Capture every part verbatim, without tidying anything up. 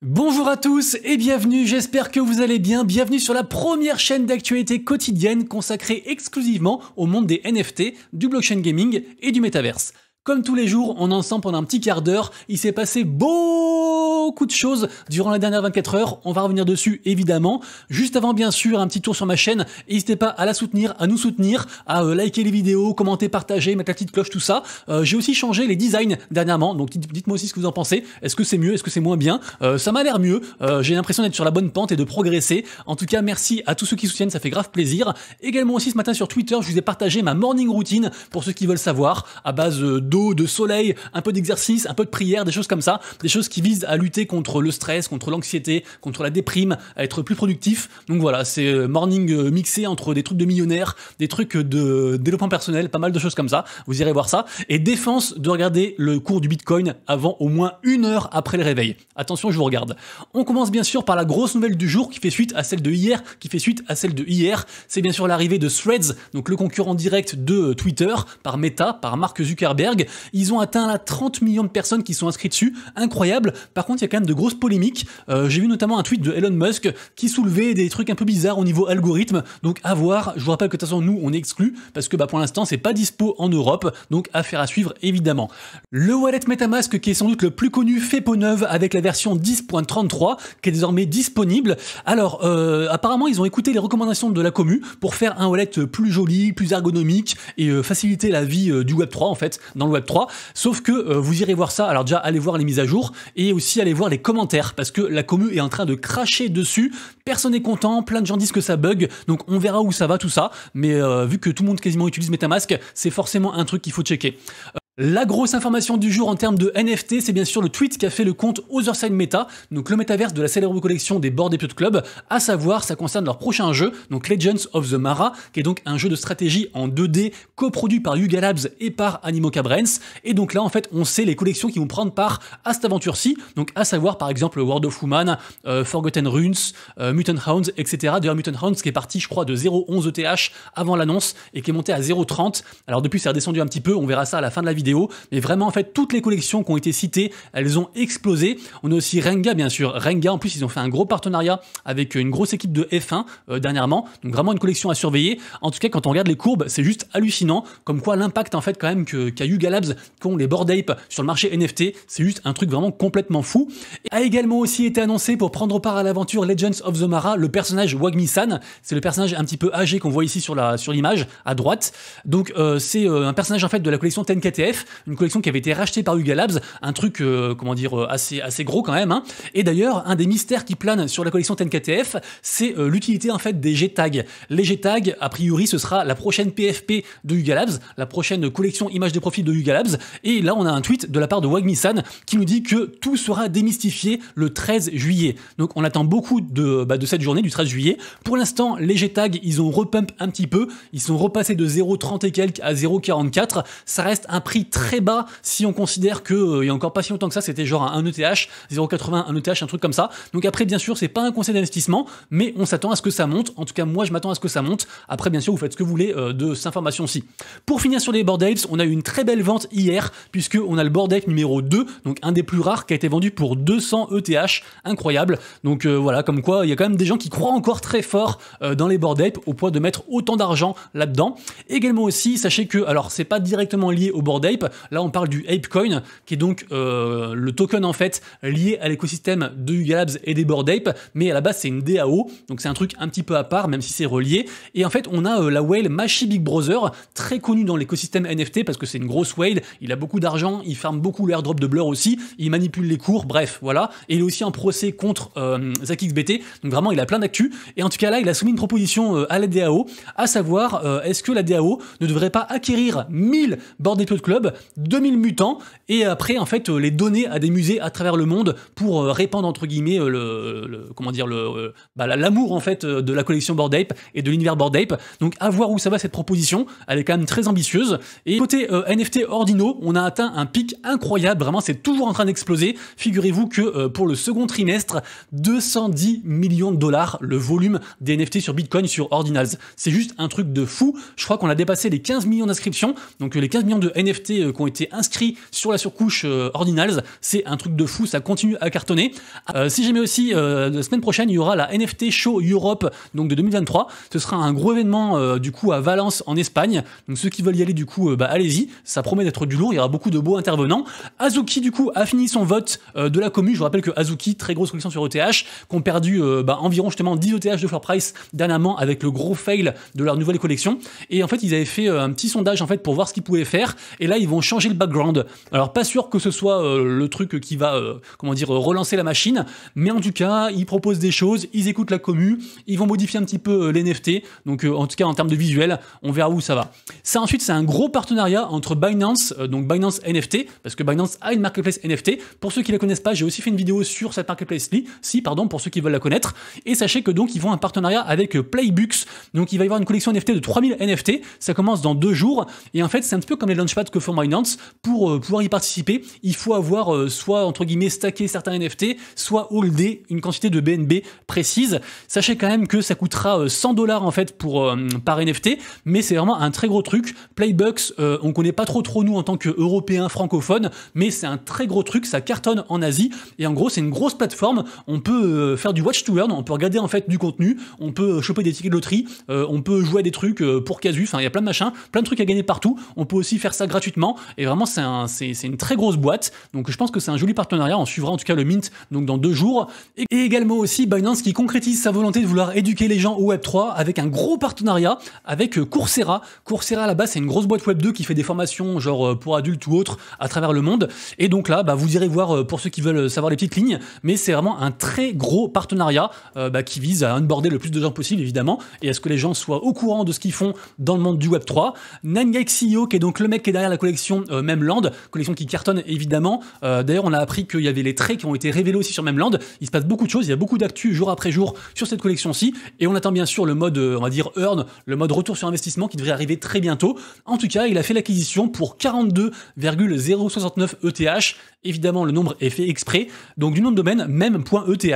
Bonjour à tous et bienvenue, j'espère que vous allez bien, bienvenue sur la première chaîne d'actualité quotidienne consacrée exclusivement au monde des N F T, du blockchain gaming et du métaverse. Comme tous les jours, on est ensemble pendant un petit quart d'heure, il s'est passé beaucoup de choses durant les dernières vingt-quatre heures, on va revenir dessus évidemment. Juste avant bien sûr, un petit tour sur ma chaîne, n'hésitez pas à la soutenir, à nous soutenir, à euh, liker les vidéos, commenter, partager, mettre la petite cloche, tout ça. Euh, J'ai aussi changé les designs dernièrement, donc dites-moi aussi ce que vous en pensez, est-ce que c'est mieux, est-ce que c'est moins bien, euh, ça m'a l'air mieux, euh, j'ai l'impression d'être sur la bonne pente et de progresser. En tout cas, merci à tous ceux qui soutiennent, ça fait grave plaisir. Également aussi ce matin sur Twitter, je vous ai partagé ma morning routine, pour ceux qui veulent savoir, à base d'eau, de soleil, un peu d'exercice, un peu de prière, des choses comme ça, des choses qui visent à lutter contre le stress, contre l'anxiété, contre la déprime, à être plus productif. Donc voilà, c'est morning mixé entre des trucs de millionnaires, des trucs de développement personnel, pas mal de choses comme ça, vous irez voir ça. Et défense de regarder le cours du Bitcoin avant au moins une heure après le réveil. Attention, je vous regarde. On commence bien sûr par la grosse nouvelle du jour qui fait suite à celle de hier, qui fait suite à celle de hier, c'est bien sûr l'arrivée de Threads, donc le concurrent direct de Twitter, par Meta, par Mark Zuckerberg. Ils ont atteint là trente millions de personnes qui sont inscrites dessus, incroyable. Par contre, il y a quand même de grosses polémiques. Euh, J'ai vu notamment un tweet de Elon Musk qui soulevait des trucs un peu bizarres au niveau algorithme. Donc à voir. Je vous rappelle que de toute façon nous on est exclus parce que bah, pour l'instant c'est pas dispo en Europe. Donc affaire à suivre évidemment. Le wallet MetaMask qui est sans doute le plus connu fait peau neuve avec la version dix point trente-trois qui est désormais disponible. Alors euh, apparemment ils ont écouté les recommandations de la commu pour faire un wallet plus joli, plus ergonomique et euh, faciliter la vie euh, du Web trois en fait dans le Web trois, sauf que euh, vous irez voir ça, alors déjà allez voir les mises à jour et aussi allez voir les commentaires parce que la commu est en train de cracher dessus, personne n'est content, plein de gens disent que ça bug, donc on verra où ça va tout ça, mais euh, vu que tout le monde quasiment utilise MetaMask, c'est forcément un truc qu'il faut checker. Euh La grosse information du jour en termes de N F T, c'est bien sûr le tweet qu'a fait le compte Other Side Meta, donc le métaverse de la célèbre collection des Bored Ape Yacht Club, à savoir, ça concerne leur prochain jeu, donc Legends of the Mara, qui est donc un jeu de stratégie en deux D, coproduit par Yuga Labs et par Animoca Brands, et donc là, en fait, on sait les collections qui vont prendre part à cette aventure-ci, donc à savoir, par exemple, World of Woman, euh, Forgotten Runes, euh, Mutant Hounds, et cetera. D'ailleurs, Mutant Hounds qui est parti, je crois, de zéro virgule onze E T H avant l'annonce, et qui est monté à zéro virgule trente, alors depuis, c'est redescendu un petit peu, on verra ça à la fin de la vidéo. Mais vraiment en fait toutes les collections qui ont été citées elles ont explosé. On a aussi Renga bien sûr, Renga en plus ils ont fait un gros partenariat avec une grosse équipe de F un euh, dernièrement, donc vraiment une collection à surveiller. En tout cas quand on regarde les courbes c'est juste hallucinant comme quoi l'impact en fait quand même que qu'a Yuga Labs, qu'ont les Bored Ape sur le marché N F T, c'est juste un truc vraiment complètement fou. Et a également aussi été annoncé pour prendre part à l'aventure Legends of the Mara le personnage Wagmi-san, c'est le personnage un petit peu âgé qu'on voit ici sur la sur l'image à droite, donc euh, c'est euh, un personnage en fait de la collection T N K T F, une collection qui avait été rachetée par Yuga Labs, un truc, euh, comment dire, assez, assez gros quand même. Hein. Et d'ailleurs, un des mystères qui plane sur la collection T N K T F, c'est euh, l'utilité en fait des G-Tags. Les G-Tags, a priori, ce sera la prochaine P F P de Yuga Labs, la prochaine collection images de profil de Yuga Labs. Et là, on a un tweet de la part de Wagmi-san qui nous dit que tout sera démystifié le treize juillet. Donc, on attend beaucoup de, bah, de cette journée du treize juillet. Pour l'instant, les G-Tags, ils ont repump un petit peu. Ils sont repassés de zéro virgule trente et quelques à zéro virgule quarante-quatre. Ça reste un prix très bas si on considère que euh, il y a encore pas si longtemps que ça c'était genre à un E T H, zéro virgule quatre-vingts, un E T H, un truc comme ça. Donc après bien sûr c'est pas un conseil d'investissement mais on s'attend à ce que ça monte, en tout cas moi je m'attends à ce que ça monte. Après bien sûr vous faites ce que vous voulez euh, de cette information-ci. Pour finir sur les Bored Apes, on a eu une très belle vente hier puisque on a le Bored Ape numéro deux, donc un des plus rares qui a été vendu pour deux cents E T H, incroyable. Donc euh, voilà comme quoi il y a quand même des gens qui croient encore très fort euh, dans les Bored Apes au point de mettre autant d'argent là-dedans. Également aussi sachez que alors c'est pas directement lié au Bored Ape, là on parle du ApeCoin qui est donc euh, le token en fait lié à l'écosystème de Yuga Labs et des Bored Ape, mais à la base c'est une D A O donc c'est un truc un petit peu à part même si c'est relié. Et en fait on a euh, la whale Machi Big Brother très connue dans l'écosystème N F T parce que c'est une grosse whale, il a beaucoup d'argent, il farme beaucoup l'airdrop de Blur aussi, il manipule les cours, bref voilà, et il est aussi en procès contre euh, Zach X B T, donc vraiment il a plein d'actu. Et en tout cas là il a soumis une proposition euh, à la D A O, à savoir euh, est-ce que la D A O ne devrait pas acquérir mille Bored Ape Club, deux mille mutants, et après en fait les donner à des musées à travers le monde pour répandre entre guillemets le, le comment dire le bah, l'amour en fait de la collection Bored Ape et de l'univers Bored Ape. Donc à voir où ça va cette proposition, elle est quand même très ambitieuse. Et côté euh, N F T ordinaux, on a atteint un pic incroyable, vraiment c'est toujours en train d'exploser. Figurez-vous que euh, pour le second trimestre, deux cent dix millions de dollars le volume des N F T sur Bitcoin sur Ordinals. C'est juste un truc de fou. Je crois qu'on a dépassé les quinze millions d'inscriptions, donc les quinze millions de N F T N F T euh, qui ont été inscrits sur la surcouche euh, Ordinals. C'est un truc de fou, ça continue à cartonner. Euh, si j'aimais aussi, euh, la semaine prochaine, il y aura la N F T Show Europe donc de deux mille vingt-trois. Ce sera un gros événement euh, du coup à Valence en Espagne. Donc ceux qui veulent y aller du coup, euh, bah, allez-y. Ça promet d'être du lourd, il y aura beaucoup de beaux intervenants. Azuki du coup a fini son vote euh, de la commu. Je vous rappelle que Azuki, très grosse collection sur E T H, qu'ont perdu euh, bah, environ justement dix E T H de floor price dernièrement avec le gros fail de leur nouvelle collection. Et en fait, ils avaient fait euh, un petit sondage en fait pour voir ce qu'ils pouvaient faire. Et là, ils vont changer le background. Alors pas sûr que ce soit euh, le truc qui va euh, comment dire relancer la machine, mais en tout cas, ils proposent des choses, ils écoutent la commu, ils vont modifier un petit peu euh, les N F T. Donc euh, en tout cas, en termes de visuel, on verra où ça va. Ça ensuite, c'est un gros partenariat entre Binance, euh, donc Binance N F T, parce que Binance a une marketplace N F T. Pour ceux qui la connaissent pas, j'ai aussi fait une vidéo sur cette marketplace là. Si, pardon, pour ceux qui veulent la connaître. Et sachez que donc ils font un partenariat avec Playbux. Donc il va y avoir une collection N F T de trois mille N F T. Ça commence dans deux jours. Et en fait, c'est un petit peu comme les launchpads que font Binance. Pour euh, pouvoir y participer, il faut avoir euh, soit entre guillemets stacké certains N F T, soit holdé une quantité de B N B précise. Sachez quand même que ça coûtera euh, cent dollars en fait pour euh, par N F T, mais c'est vraiment un très gros truc. Playbux, euh, on connaît pas trop trop nous en tant que Européens francophones, mais c'est un très gros truc. Ça cartonne en Asie. Et en gros, c'est une grosse plateforme. On peut euh, faire du watch to earn, on peut regarder en fait du contenu, on peut choper des tickets de loterie, euh, on peut jouer à des trucs euh, pour casus, enfin il y a plein de machins, plein de trucs à gagner partout, on peut aussi faire ça gratuitement, et vraiment c'est un, une très grosse boîte, donc je pense que c'est un joli partenariat, on suivra en tout cas le mint donc dans deux jours, et, et également aussi Binance qui concrétise sa volonté de vouloir éduquer les gens au Web trois avec un gros partenariat avec Coursera. Coursera là-bas c'est une grosse boîte Web deux qui fait des formations genre pour adultes ou autres à travers le monde, et donc là bah, vous irez voir pour ceux qui veulent savoir les petites lignes, mais c'est vraiment un très gros partenariat euh, bah, qui vise à onboarder le plus de gens possible évidemment et à ce que les gens soient au courant de ce qu'ils font dans le monde du Web trois. Nine X C E O qui est donc le mec qui est derrière la collection euh, Memeland, collection qui cartonne évidemment. Euh, d'ailleurs on a appris qu'il y avait les traits qui ont été révélés aussi sur Memeland. Il se passe beaucoup de choses, il y a beaucoup d'actu jour après jour sur cette collection-ci et on attend bien sûr le mode on va dire earn, le mode retour sur investissement qui devrait arriver très bientôt. En tout cas il a fait l'acquisition pour quarante-deux virgule zéro soixante-neuf E T H. Évidemment le nombre est fait exprès, donc du nom de domaine même.eth.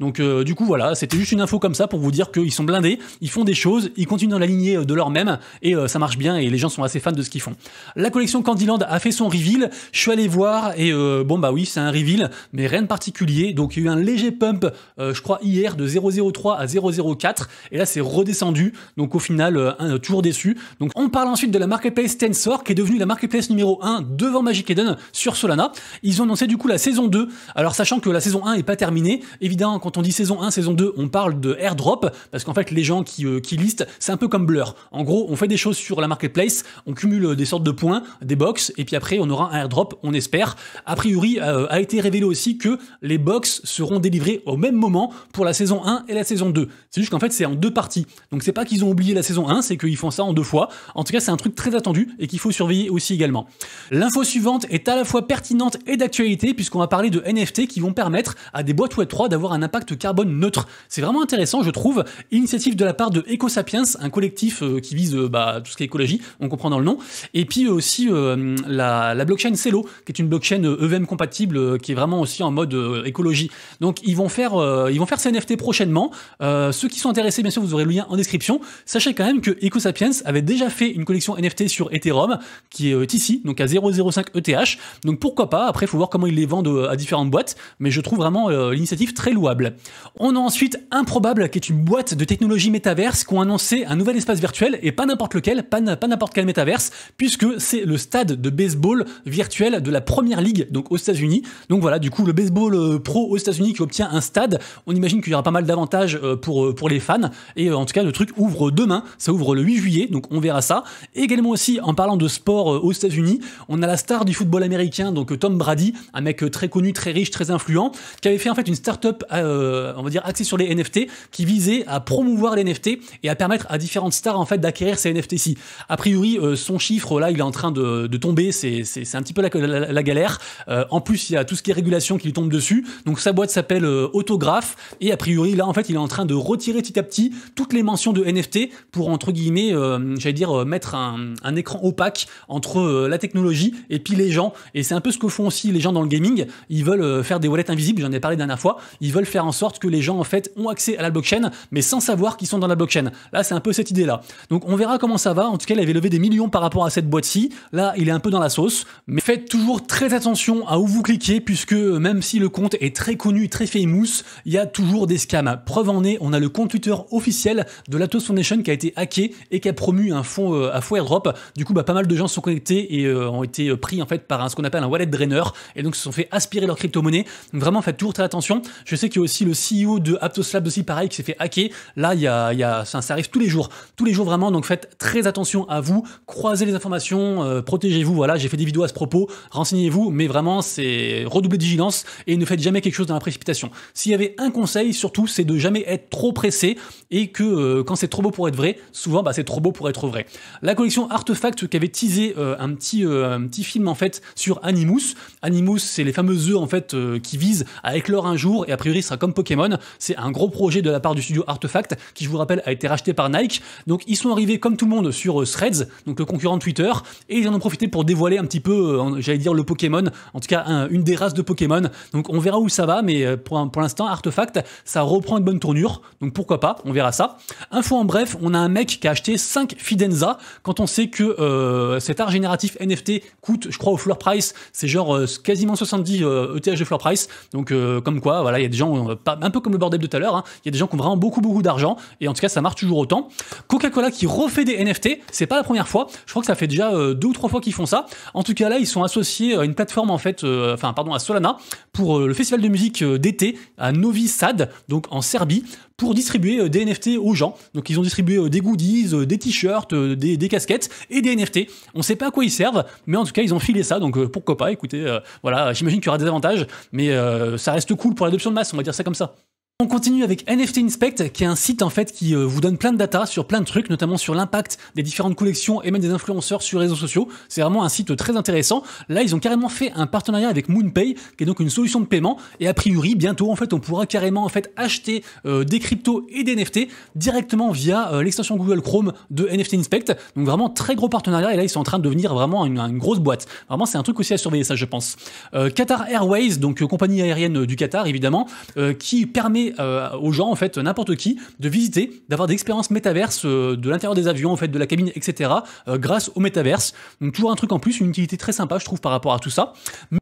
Donc euh, du coup voilà, c'était juste une info comme ça pour vous dire qu'ils sont blindés, ils font des choses, ils continuent dans la lignée de leur même et euh, ça marche bien et les gens sont assez fans de ce qu'ils font. La collection Candyland a fait son reveal, je suis allé voir et euh, bon bah oui c'est un reveal mais rien de particulier, donc il y a eu un léger pump euh, je crois hier de zéro zéro trois à zéro zéro quatre et là c'est redescendu, donc au final euh, un toujours déçu. Donc on parle ensuite de la marketplace Tensor qui est devenue la marketplace numéro un devant Magic Eden sur Solana. Ils ont annoncé du coup la saison deux, alors sachant que la saison un est pas terminée, évidemment quand on dit saison un, saison deux, on parle de airdrop, parce qu'en fait les gens qui, euh, qui listent, c'est un peu comme Blur. En gros, on fait des choses sur la marketplace, on cumule des sortes de points, des box, et puis après on aura un airdrop, on espère. A priori, euh, a été révélé aussi que les box seront délivrés au même moment pour la saison un et la saison deux. C'est juste qu'en fait c'est en deux parties, donc c'est pas qu'ils ont oublié la saison un, c'est qu'ils font ça en deux fois. En tout cas c'est un truc très attendu et qu'il faut surveiller aussi également. L'info suivante est à la fois pertinente et d'actualité puisqu'on va parler de N F T qui vont permettre à des boîtes Web trois d'avoir un impact carbone neutre. C'est vraiment intéressant je trouve, initiative de la part de EcoSapiens, un collectif euh, qui vise euh, bah, tout ce qui est écologie, on comprend dans le nom, et puis euh, aussi euh, la, la blockchain Celo qui est une blockchain E V M compatible euh, qui est vraiment aussi en mode euh, écologie. Donc ils vont faire euh, ils vont faire ces N F T prochainement, euh, ceux qui sont intéressés bien sûr vous aurez le lien en description. Sachez quand même que EcoSapiens avait déjà fait une collection N F T sur Ethereum qui est euh, ici donc à zéro zéro cinq E T H, donc pourquoi pas. Après, il faut voir comment ils les vendent à différentes boîtes, mais je trouve vraiment euh, l'initiative très louable. On a ensuite Improbable, qui est une boîte de technologie métaverse, qui ont annoncé un nouvel espace virtuel, et pas n'importe lequel, pas n'importe quel métaverse, puisque c'est le stade de baseball virtuel de la première ligue, donc aux États-Unis. Donc voilà, du coup, le baseball pro aux États-Unis qui obtient un stade, on imagine qu'il y aura pas mal d'avantages pour, pour les fans, et en tout cas, le truc ouvre demain, ça ouvre le huit juillet, donc on verra ça. Également aussi, en parlant de sport aux États-Unis, on a la star du football américain, donc Tom Brady. Brady, un mec très connu, très riche, très influent, qui avait fait en fait une start-up, euh, on va dire axée sur les N F T, qui visait à promouvoir les N F T et à permettre à différentes stars en fait d'acquérir ces N F T-ci. A priori, euh, son chiffre là, il est en train de, de tomber, c'est un petit peu la, la, la galère. Euh, en plus, il y a tout ce qui est régulation qui lui tombe dessus. Donc sa boîte s'appelle euh, Autographe et a priori là en fait, il est en train de retirer petit à petit toutes les mentions de N F T pour entre guillemets, euh, j'allais dire euh, mettre un, un écran opaque entre euh, la technologie et puis les gens. Et c'est un peu ce que font aussi les gens dans le gaming, ils veulent faire des wallets invisibles, j'en ai parlé la dernière fois, ils veulent faire en sorte que les gens en fait ont accès à la blockchain mais sans savoir qu'ils sont dans la blockchain. Là c'est un peu cette idée là. Donc on verra comment ça va, en tout cas il avait levé des millions par rapport à cette boîte-ci, Là, il est un peu dans la sauce, mais faites toujours très attention à où vous cliquez, puisque même si le compte est très connu, très famous, il y a toujours des scams. Preuve en est, on a le compte Twitter officiel de l'Atos Foundation qui a été hacké et qui a promu un fonds à faux airdrop. Du coup, bah, pas mal de gens se sont connectés et euh, ont été pris en fait par un, ce qu'on appelle un wallet drainer, et donc se sont fait aspirer leur crypto-monnaie. Vraiment, faites toujours très attention. Je sais qu'il y a aussi le C E O de Aptos Labs aussi, pareil, qui s'est fait hacker. Là, il y a, il y a, ça, ça arrive tous les jours, tous les jours vraiment, donc faites très attention à vous, croisez les informations, euh, protégez-vous, voilà, j'ai fait des vidéos à ce propos, renseignez-vous, mais vraiment, c'est redoubler de vigilance et ne faites jamais quelque chose dans la précipitation. S'il y avait un conseil, surtout, c'est de jamais être trop pressé et que euh, quand c'est trop beau pour être vrai, souvent, bah, c'est trop beau pour être vrai. La collection Artefact qui avait teasé euh, un, petit, euh, un petit film, en fait, sur Animus. Animus, c'est les fameux œufs, en fait, euh, qui visent à éclore un jour et a priori, ce sera comme Pokémon. C'est un gros projet de la part du studio Artefact qui, je vous rappelle, a été racheté par Nike. Donc, ils sont arrivés, comme tout le monde, sur euh, Threads, donc le concurrent de Twitter, et ils en ont profité pour dévoiler un petit peu, euh, j'allais dire, le Pokémon, en tout cas, un, une des races de Pokémon. Donc, on verra où ça va, mais pour, pour l'instant, Artefact, ça reprend une bonne tournure. Donc, pourquoi pas, on verra ça. Info en bref, on a un mec qui a acheté cinq Fidenza quand on sait que euh, cet art génératif N F T coûte, je crois, au floor price, c'est genre euh, quasiment soixante-dix euh, E T H de floor price. Donc, euh, comme quoi, voilà, il y a des gens, euh, pas, un peu comme le Bored Ape de tout à l'heure, hein, il y a des gens qui ont vraiment beaucoup, beaucoup d'argent, et en tout cas, ça marche toujours autant. Coca-Cola qui refait des N F T, c'est pas la première fois, je crois que ça fait déjà euh, deux ou trois fois qu'ils font ça. En tout cas, là, ils sont associés à une plateforme, en fait, euh, enfin, pardon, à Solana, pour euh, le festival de musique euh, d'été à Novi Sad, donc en Serbie, pour distribuer euh, des N F T aux gens. Donc, ils ont distribué euh, des goodies, euh, des t-shirts, euh, des, des casquettes et des N F T. On sait pas à quoi ils servent, mais en tout cas, ils ont filé ça, donc euh, pourquoi pas, écoutez, euh, voilà, j'imagine qu'il y aura des avantages, mais euh, ça reste cool pour l'adoption de masse, on va dire ça comme ça. On continue avec N F T Inspect, qui est un site en fait qui vous donne plein de data sur plein de trucs, notamment sur l'impact des différentes collections et même des influenceurs sur les réseaux sociaux. C'est vraiment un site très intéressant. Là, ils ont carrément fait un partenariat avec MoonPay, qui est donc une solution de paiement. Et a priori, bientôt, en fait, on pourra carrément en fait acheter euh, des cryptos et des N F T directement via euh, l'extension Google Chrome de N F T Inspect. Donc vraiment très gros partenariat. Et là, ils sont en train de devenir vraiment une, une grosse boîte. Vraiment, c'est un truc aussi à surveiller, ça, je pense. Euh, Qatar Airways, donc euh, compagnie aérienne du Qatar, évidemment, euh, qui permet Euh, aux gens en fait n'importe qui de visiter, d'avoir des expériences métaverses euh, de l'intérieur des avions en fait, de la cabine, etc. euh, grâce au métaverse. Donc toujours un truc en plus, une utilité très sympa je trouve par rapport à tout ça.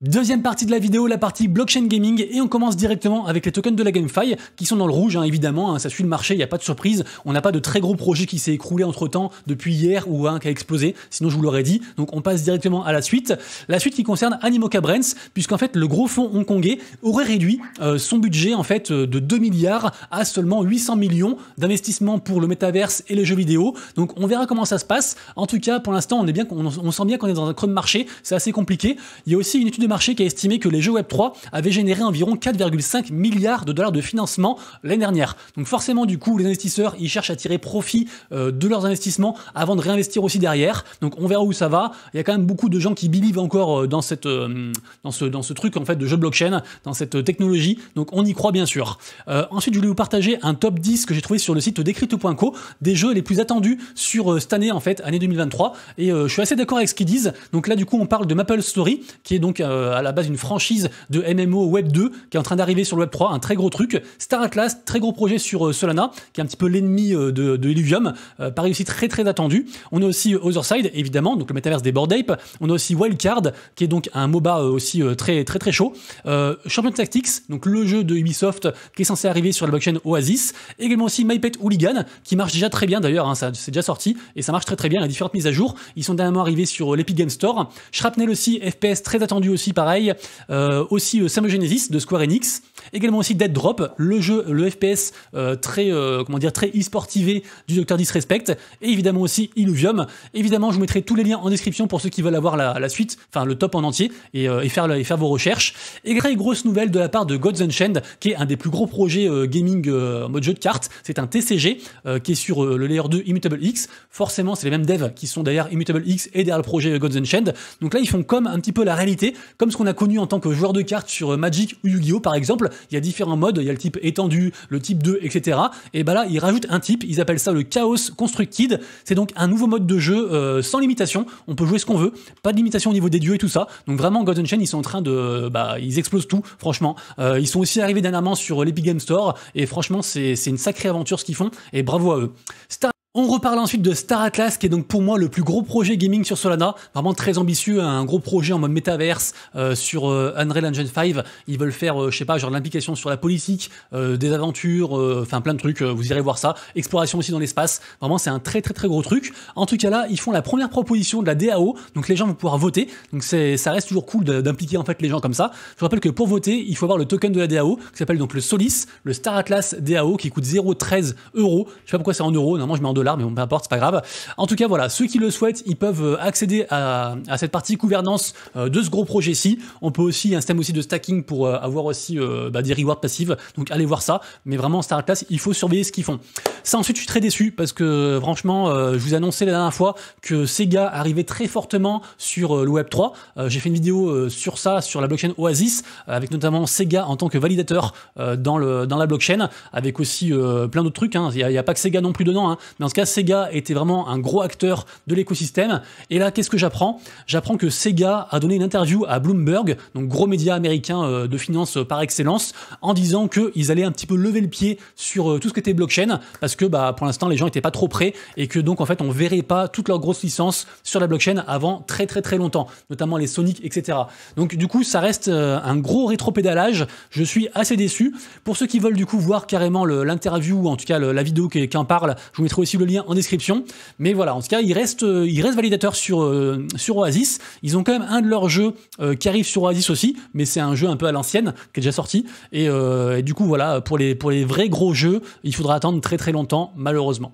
Deuxième partie de la vidéo, la partie blockchain gaming, et on commence directement avec les tokens de la GameFi qui sont dans le rouge, hein, évidemment, hein, ça suit le marché, il n'y a pas de surprise. On n'a pas de très gros projet qui s'est écroulé entre temps depuis hier ou un hein, qui a explosé, sinon je vous l'aurais dit. Donc on passe directement à la suite, la suite qui concerne Animoca Brands, puisqu'en fait le gros fonds hongkongais aurait réduit euh, son budget en fait de deux milliards à seulement huit cents millions d'investissements pour le métaverse et les jeux vidéo. Donc on verra comment ça se passe. En tout cas, pour l'instant, on est bien, on, on sent bien qu'on est dans un creux de marché. C'est assez compliqué. Il y a aussi une étude de marché qui a estimé que les jeux Web trois avaient généré environ quatre virgule cinq milliards de dollars de financement l'année dernière. Donc forcément, du coup, les investisseurs, ils cherchent à tirer profit euh, de leurs investissements avant de réinvestir aussi derrière. Donc on verra où ça va. Il y a quand même beaucoup de gens qui believe encore dans cette, euh, dans ce, dans ce truc en fait de jeu blockchain, dans cette technologie. Donc on y croit bien sûr. Euh, ensuite, je voulais vous partager un top dix que j'ai trouvé sur le site decrypto point co des jeux les plus attendus sur euh, cette année, en fait, année deux mille vingt-trois. Et euh, je suis assez d'accord avec ce qu'ils disent. Donc là, du coup, on parle de Maple Story, qui est donc euh, à la base une franchise de M M O Web deux, qui est en train d'arriver sur le Web trois, un très gros truc. Star Atlas, très gros projet sur euh, Solana, qui est un petit peu l'ennemi euh, de, de Illuvium. Euh, pareil aussi, très très attendu. On a aussi euh, Other Side, évidemment, donc le métaverse des Bored Ape. On a aussi Wildcard, qui est donc un MOBA euh, aussi euh, très très très chaud. Euh, Champion Tactics, donc le jeu de Ubisoft, qui est censé arriver sur la blockchain Oasis. Également aussi My Pet Hooligan, qui marche déjà très bien d'ailleurs, hein, c'est déjà sorti, et ça marche très très bien, il y a différentes mises à jour. Ils sont dernièrement arrivés sur l'Epic Game Store. Shrapnel aussi, F P S très attendu aussi, pareil. Euh, aussi euh, Samogenesis de Square Enix. Également aussi Dead Drop, le jeu, le F P S euh, très, euh, comment dire, très e-sportivé du docteur Disrespect. Et évidemment aussi Illuvium. Évidemment, je vous mettrai tous les liens en description pour ceux qui veulent avoir la, la suite, enfin le top en entier, et, euh, et, faire, et faire vos recherches. Et très grosse nouvelle de la part de Gods Unchained, qui est un des plus gros projet euh, gaming euh, en mode jeu de cartes. C'est un T C G euh, qui est sur euh, le layer deux Immutable X. Forcément, c'est les mêmes devs qui sont derrière Immutable X et derrière le projet Gods Unchained. Donc là, ils font comme un petit peu la réalité, comme ce qu'on a connu en tant que joueur de cartes sur euh, Magic ou Yu-Gi-Oh par exemple. Il y a différents modes, il y a le type étendu, le type deux, et cetera. Et bah là, ils rajoutent un type, ils appellent ça le Chaos Constructed. C'est donc un nouveau mode de jeu euh, sans limitation. On peut jouer ce qu'on veut, pas de limitation au niveau des dieux et tout ça. Donc vraiment, Gods Unchained, ils sont en train de... Bah, ils explosent tout, franchement. Euh, ils sont aussi arrivés dernièrement sur l'Epic Game Store, et franchement c'est une sacrée aventure ce qu'ils font, et bravo à eux. Star On reparle ensuite de Star Atlas, qui est donc pour moi le plus gros projet gaming sur Solana, vraiment très ambitieux, un gros projet en mode métaverse euh, sur euh, Unreal Engine cinq. Ils veulent faire, euh, je sais pas, genre l'implication sur la politique, euh, des aventures, enfin euh, plein de trucs, euh, vous irez voir ça. Exploration aussi dans l'espace, vraiment c'est un très très très gros truc. En tout cas là, ils font la première proposition de la D A O, donc les gens vont pouvoir voter, donc ça reste toujours cool d'impliquer en fait les gens comme ça. Je vous rappelle que pour voter, il faut avoir le token de la D A O, qui s'appelle donc le Solis, le Star Atlas D A O, qui coûte zéro virgule treize euros, je sais pas pourquoi c'est en euros, normalement je mets en dollars, mais bon, peu importe, c'est pas grave. En tout cas, voilà, ceux qui le souhaitent, ils peuvent accéder à, à cette partie gouvernance euh, de ce gros projet-ci. On peut aussi un système aussi de stacking pour euh, avoir aussi euh, bah, des rewards passives. Donc allez voir ça. Mais vraiment, Star Atlas, il faut surveiller ce qu'ils font. Ça, ensuite, je suis très déçu parce que franchement, euh, je vous annonçais la dernière fois que Sega arrivait très fortement sur euh, le Web trois. Euh, J'ai fait une vidéo euh, sur ça, sur la blockchain Oasis, euh, avec notamment Sega en tant que validateur euh, dans, le, dans la blockchain, avec aussi euh, plein d'autres trucs, hein. Il n'y a, a pas que Sega non plus dedans, hein. Mais en cas, Sega était vraiment un gros acteur de l'écosystème. Et là, qu'est-ce que j'apprends? J'apprends que Sega a donné une interview à Bloomberg, donc gros média américain de finance par excellence, en disant qu'ils allaient un petit peu lever le pied sur tout ce qui était blockchain, parce que bah, pour l'instant, les gens n'étaient pas trop prêts, et que donc, en fait, on ne verrait pas toutes leurs grosses licences sur la blockchain avant très très très longtemps, notamment les Sonic, et cetera. Donc, du coup, ça reste un gros rétropédalage. Je suis assez déçu. Pour ceux qui veulent, du coup, voir carrément l'interview, ou en tout cas le, la vidéo qui, qui en parle, je vous mettrai aussi le lien en description, mais voilà, en tout cas ils restent, ils restent validateurs sur, euh, sur Oasis. Ils ont quand même un de leurs jeux euh, qui arrive sur Oasis aussi, mais c'est un jeu un peu à l'ancienne qui est déjà sorti, et, euh, et du coup voilà, pour les, pour les vrais gros jeux il faudra attendre très très longtemps malheureusement.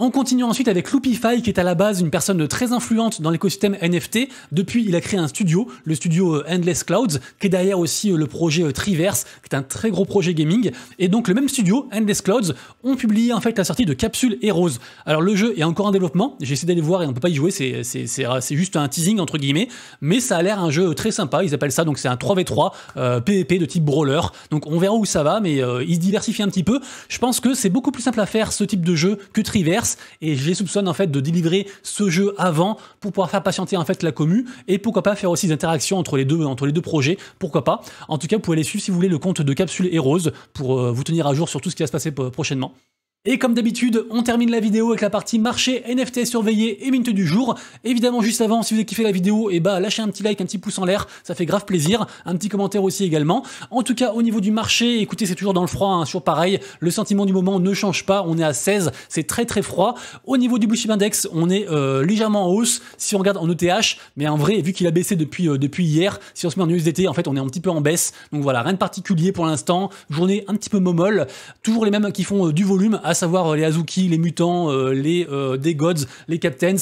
On continue ensuite avec Loopify, qui est à la base une personne très influente dans l'écosystème N F T. Depuis, il a créé un studio, le studio Endless Clouds, qui est derrière aussi le projet Triverse, qui est un très gros projet gaming. Et donc, le même studio, Endless Clouds, ont publié en fait la sortie de Capsule Heroes. Alors, le jeu est encore en développement. J'ai essayé d'aller voir et on ne peut pas y jouer. C'est juste un teasing, entre guillemets. Mais ça a l'air un jeu très sympa. Ils appellent ça, donc c'est un trois v trois euh, P V P de type brawler. Donc, on verra où ça va, mais euh, ils se diversifient un petit peu. Je pense que c'est beaucoup plus simple à faire ce type de jeu que Triverse. Et je les soupçonne en fait de délivrer ce jeu avant pour pouvoir faire patienter en fait la commu, et pourquoi pas faire aussi des interactions entre les deux, entre les deux projets, pourquoi pas. En tout cas, vous pouvez aller suivre si vous voulez le compte de Capsule Heroes pour euh, vous tenir à jour sur tout ce qui va se passer prochainement. Et comme d'habitude, on termine la vidéo avec la partie marché, N F T surveillé et minute du jour. Évidemment, juste avant, si vous avez kiffé la vidéo, et bah lâchez un petit like, un petit pouce en l'air, ça fait grave plaisir. Un petit commentaire aussi également. En tout cas, au niveau du marché, écoutez, c'est toujours dans le froid, hein, toujours pareil. Le sentiment du moment ne change pas, on est à seize, c'est très très froid. Au niveau du Blue Chip Index, on est euh, légèrement en hausse si on regarde en E T H, mais en vrai, vu qu'il a baissé depuis, euh, depuis hier, si on se met en U S D T, en fait, on est un petit peu en baisse. Donc voilà, rien de particulier pour l'instant. Journée un petit peu momolle. Toujours les mêmes qui font euh, du volume, à savoir les Azuki, les Mutants, euh, les euh, des Gods, les Captains.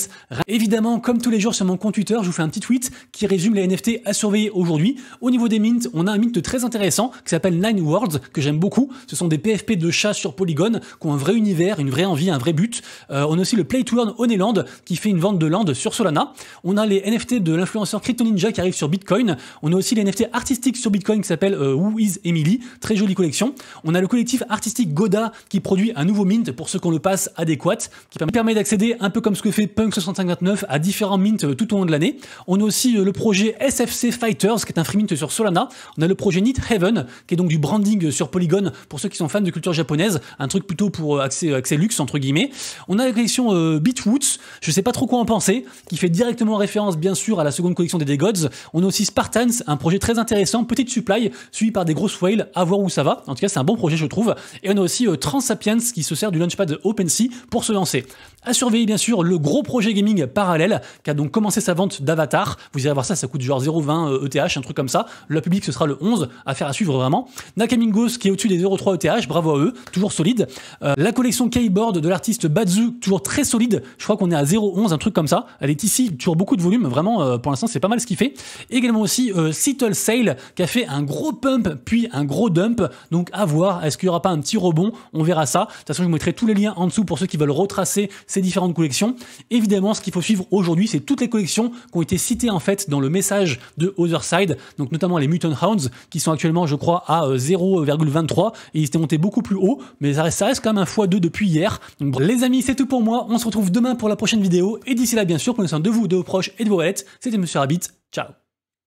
Évidemment, comme tous les jours sur mon compte Twitter, je vous fais un petit tweet qui résume les N F T à surveiller aujourd'hui. Au niveau des mints, on a un mint très intéressant qui s'appelle Nine Worlds, que j'aime beaucoup. Ce sont des P F P de chats sur Polygon qui ont un vrai univers, une vraie envie, un vrai but. Euh, on a aussi le Play to Earn Oneland qui fait une vente de land sur Solana. On a les N F T de l'influenceur Crypto Ninja qui arrive sur Bitcoin. On a aussi les N F T artistiques sur Bitcoin qui s'appelle euh, Who is Emily, très jolie collection. On a le collectif artistique Goda qui produit un nouveau mint pour ceux qu'on le passe adéquat, qui permet d'accéder un peu comme ce que fait Punk six cinq deux neuf à différents mints tout au long de l'année. On a aussi le projet S F C Fighters qui est un free mint sur Solana. On a le projet Neat Heaven qui est donc du branding sur Polygon pour ceux qui sont fans de culture japonaise, un truc plutôt pour accès, accès luxe entre guillemets. On a la collection euh, Beatwoods, je sais pas trop quoi en penser, qui fait directement référence bien sûr à la seconde collection des Day Gods. On a aussi Spartans, un projet très intéressant, petite supply suivi par des grosses whales, à voir où ça va. En tout cas, c'est un bon projet je trouve. Et on a aussi euh, Transapiens qui se sert du launchpad OpenSea pour se lancer. À surveiller bien sûr le gros projet gaming parallèle qui a donc commencé sa vente d'Avatar. Vous irez voir ça, ça coûte genre zéro virgule vingt E T H, un truc comme ça. Le public, ce sera le onze, à faire à suivre vraiment. Nakamingos qui est au-dessus des zéro virgule trois E T H, bravo à eux, toujours solide. Euh, la collection Keyboard de l'artiste Badzu, toujours très solide. Je crois qu'on est à zéro virgule onze, un truc comme ça. Elle est ici, toujours beaucoup de volume, vraiment euh, pour l'instant c'est pas mal ce qu'il fait. Également aussi euh, Seattle Sale qui a fait un gros pump puis un gros dump. Donc à voir, est-ce qu'il n'y aura pas un petit rebond? On verra ça. De toute façon, je vous mettrai tous les liens en dessous pour ceux qui veulent retracer ces différentes collections. Évidemment, ce qu'il faut suivre aujourd'hui, c'est toutes les collections qui ont été citées en fait dans le message de Other Side, donc notamment les Mutant Hounds qui sont actuellement, je crois, à zéro virgule vingt-trois et ils étaient montés beaucoup plus haut, mais ça reste, ça reste quand même un fois deux depuis hier. Donc, les amis, c'est tout pour moi. On se retrouve demain pour la prochaine vidéo et d'ici là, bien sûr, prenez soin de vous, de vos proches et de vos wallets. C'était Monsieur Rabbit. Ciao.